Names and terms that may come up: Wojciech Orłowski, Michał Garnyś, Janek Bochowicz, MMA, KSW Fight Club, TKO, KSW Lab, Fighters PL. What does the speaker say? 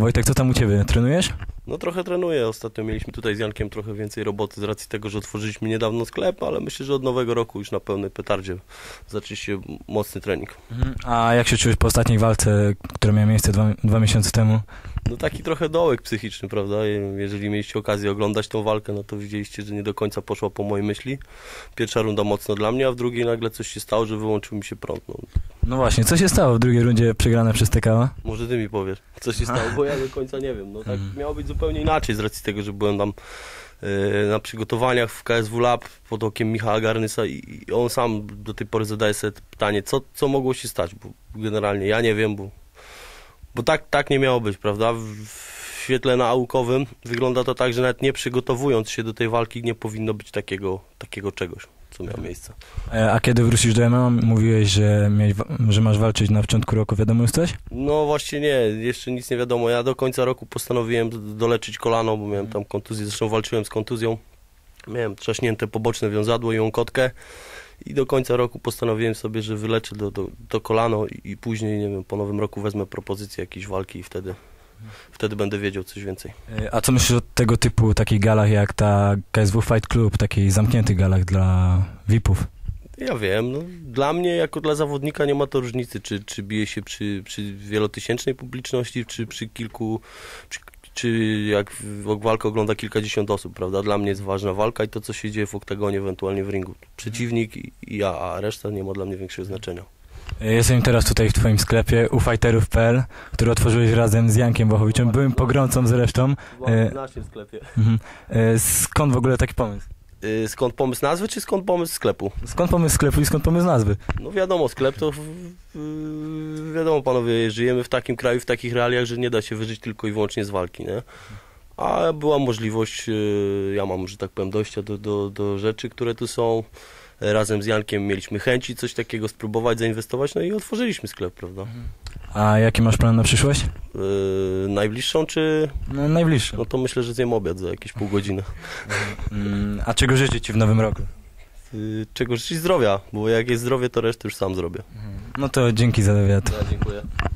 Wojtek, co tam u Ciebie? Trenujesz? No trochę trenuję. Ostatnio mieliśmy tutaj z Jankiem trochę więcej roboty z racji tego, że otworzyliśmy niedawno sklep, ale myślę, że od nowego roku już na pełnej petardzie zacznie się mocny trening. A jak się czułeś po ostatniej walce, która miała miejsce dwa miesiące temu? No taki trochę dołek psychiczny, prawda? Jeżeli mieliście okazję oglądać tą walkę, no to widzieliście, że nie do końca poszła po mojej myśli. Pierwsza runda mocno dla mnie, a w drugiej nagle coś się stało, że wyłączył mi się prąd. No właśnie, co się stało w drugiej rundzie przegrane przez TKO? Może ty mi powiesz, co się stało, bo ja do końca nie wiem. No tak miało być zupełnie inaczej z racji tego, że byłem tam na przygotowaniach w KSW Lab pod okiem Michała Garnysa i on sam do tej pory zadaje sobie pytanie, co mogło się stać, bo generalnie ja nie wiem, bo tak nie miało być, prawda? W świetle naukowym wygląda to tak, że nawet nie przygotowując się do tej walki nie powinno być takiego czegoś, co miało miejsce. A kiedy wrócisz do MMA? Mówiłeś, że masz walczyć na początku roku. Wiadomo już coś? No właśnie nie, jeszcze nic nie wiadomo. Ja do końca roku postanowiłem doleczyć kolano, bo miałem tam kontuzję, zresztą walczyłem z kontuzją. Miałem trzaśnięte poboczne wiązadło i łąkotkę. I do końca roku postanowiłem sobie, że wyleczę to kolano i później, nie wiem, po nowym roku wezmę propozycję jakiejś walki i wtedy będę wiedział coś więcej. A co myślisz o tego typu takich galach jak ta KSW Fight Club, takich zamkniętych galach dla VIP-ów? Ja wiem, no, dla mnie jako dla zawodnika nie ma to różnicy, czy bije się przy wielotysięcznej publiczności, czy przy kilku... Czy jak walkę ogląda kilkadziesiąt osób, prawda? Dla mnie jest ważna walka i to, co się dzieje w oktagonie, ewentualnie w ringu. Przeciwnik i ja, a reszta nie ma dla mnie większego znaczenia. Jestem teraz tutaj w Twoim sklepie u Fighters PL, który otworzyłeś razem z Jankiem Bochowiczem, byłym pogromcą zresztą. W naszym sklepie. Skąd w ogóle taki pomysł? Skąd pomysł nazwy, czy skąd pomysł sklepu? Skąd pomysł sklepu i skąd pomysł nazwy? No wiadomo, sklep to... wiadomo panowie, żyjemy w takim kraju, w takich realiach, że nie da się wyżyć tylko i wyłącznie z walki, nie? A była możliwość, ja mam, że tak powiem, dojścia do rzeczy, które tu są. Razem z Jankiem mieliśmy chęci coś takiego spróbować, zainwestować, no i otworzyliśmy sklep, prawda? A jaki masz plan na przyszłość? Najbliższą czy... No, najbliższą. No to myślę, że zjem obiad za jakieś pół godziny. A czego życzy Ci w nowym roku? Czego życzyć? Zdrowia, bo jak jest zdrowie, to resztę już sam zrobię. No to dzięki za wywiad. Ja dziękuję.